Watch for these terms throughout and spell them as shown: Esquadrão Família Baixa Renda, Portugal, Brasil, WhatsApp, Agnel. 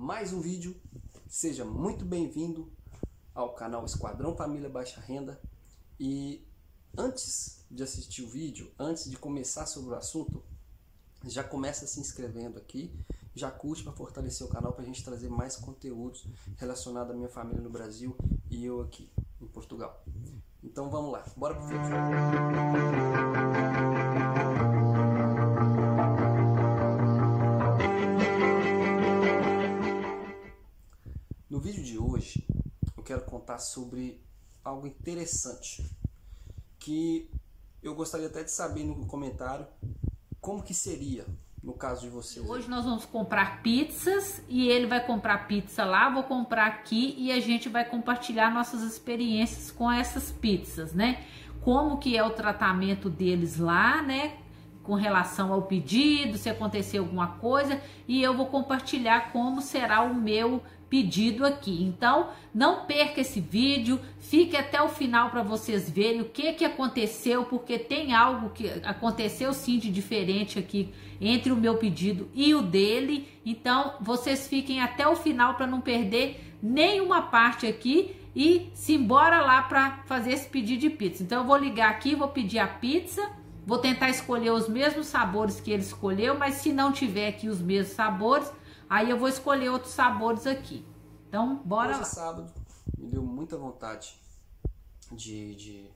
mais um vídeo. Seja muito bem-vindo ao canal Esquadrão Família Baixa Renda. E antes de assistir o vídeo, antes de começar sobre o assunto, já começa se inscrevendo aqui, já curte para fortalecer o canal, para a gente trazer mais conteúdos relacionados à minha família no Brasil e eu aqui em Portugal. Então vamos lá, bora pro vídeo. No vídeo de hoje eu quero contar sobre algo interessante que eu gostaria até de saber no comentário como que seria no caso de vocês. Hoje nós vamos comprar pizzas e ele vai comprar pizza lá, vou comprar aqui e a gente vai compartilhar nossas experiências com essas pizzas, né? Como que é o tratamento deles lá, né? Com relação ao pedido, se acontecer alguma coisa, e eu vou compartilhar como será o meu pedido aqui. Então, não perca esse vídeo, fique até o final para vocês verem o que aconteceu, porque tem algo que aconteceu sim de diferente aqui entre o meu pedido e o dele. Então, vocês fiquem até o final para não perder nenhuma parte aqui e simbora lá para fazer esse pedido de pizza. Então, eu vou ligar aqui, vou pedir a pizza, vou tentar escolher os mesmos sabores que ele escolheu, mas se não tiver aqui os mesmos sabores, aí eu vou escolher outros sabores aqui. Então, bora lá. Hoje, sábado, me deu muita vontade de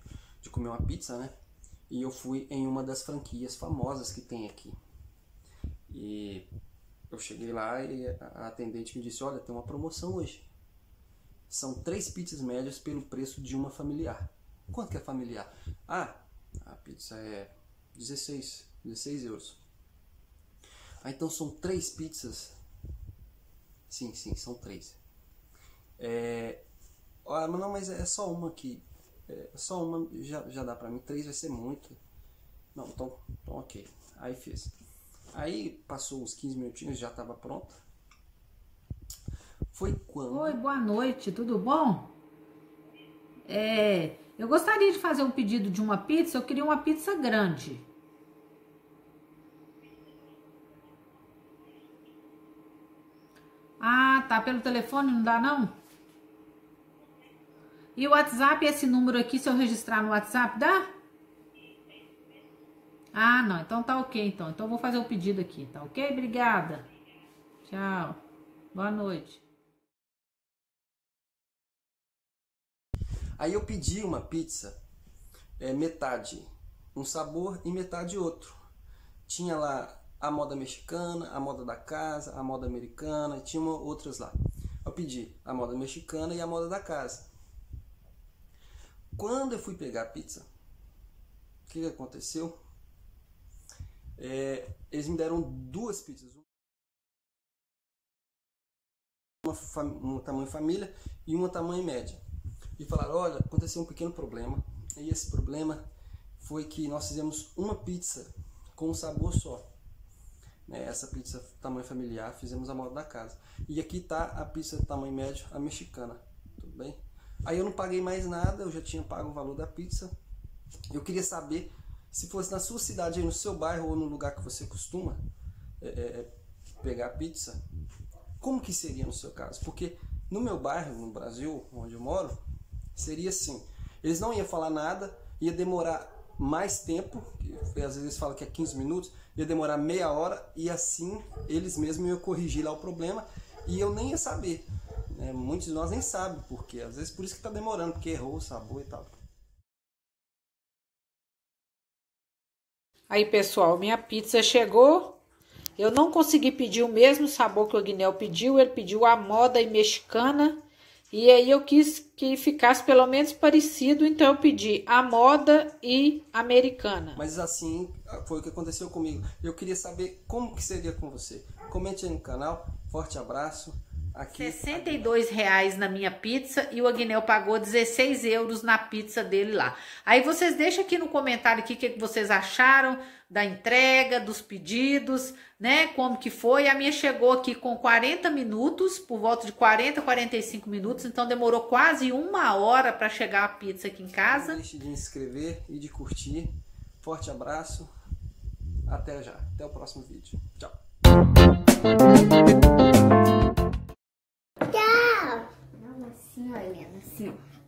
comer uma pizza, né? E eu fui em uma das franquias famosas que tem aqui. E eu cheguei lá e a atendente me disse: olha, tem uma promoção hoje. São 3 pizzas médias pelo preço de uma familiar. Quanto que é familiar? Ah, a pizza é 16 euros. Ah, então são 3 pizzas... Sim, são 3. Ah, não, mas é só uma aqui. Só uma já dá pra mim. 3 vai ser muito. Não, então ok. Aí fiz. Aí passou uns 15 minutinhos, já tava pronto. Foi quando... Oi, boa noite, tudo bom? Eu gostaria de fazer um pedido de uma pizza. Eu queria uma pizza grande. Ah, tá, pelo telefone não dá não? E o WhatsApp, esse número aqui, se eu registrar no WhatsApp, dá? Ah, não, então tá ok, então. Então eu vou fazer o pedido aqui, tá ok? Obrigada. Tchau. Boa noite. Aí eu pedi uma pizza, metade um sabor e metade outro. Tinha lá a moda mexicana, a moda da casa, a moda americana, tinha outras lá. Eu pedi a moda mexicana e a moda da casa. Quando eu fui pegar a pizza, o que aconteceu? Eles me deram 2 pizzas. Uma tamanho família e uma tamanho média. E falaram: olha, aconteceu um pequeno problema. E esse problema foi que nós fizemos uma pizza com um sabor só. Essa pizza tamanho familiar fizemos a moda da casa, e aqui tá a pizza tamanho médio, a mexicana. Tudo bem? Aí eu não paguei mais nada, eu já tinha pago o valor da pizza. Eu queria saber se fosse na sua cidade, aí no seu bairro ou no lugar que você costuma pegar pizza, como que seria no seu caso? Porque no meu bairro, no Brasil, onde eu moro, seria assim: eles não iam falar nada, ia demorar mais tempo, às vezes fala que é 15 minutos, ia demorar meia hora, e assim eles mesmos iam corrigir lá o problema e eu nem ia saber, né? Muitos de nós nem sabem porque, às vezes por isso que tá demorando, porque errou o sabor e tal. Aí pessoal, minha pizza chegou, eu não consegui pedir o mesmo sabor que o Agnel pediu, ele pediu a moda e mexicana. E aí eu quis que ficasse pelo menos parecido, então eu pedi a moda e americana. Mas assim, foi o que aconteceu comigo. Eu queria saber como que seria com você. Comente aí no canal, forte abraço. Aqui, R$62 na minha pizza e o Agnel pagou 16 euros na pizza dele lá. Aí vocês deixam aqui no comentário o que vocês acharam da entrega, dos pedidos, né? Como que foi? A minha chegou aqui com 40 minutos, por volta de 40, 45 minutos. Então demorou quase uma hora para chegar a pizza aqui em casa. Não deixe de inscrever e de curtir. Forte abraço. Até já. Até o próximo vídeo. Tchau. assim, ó.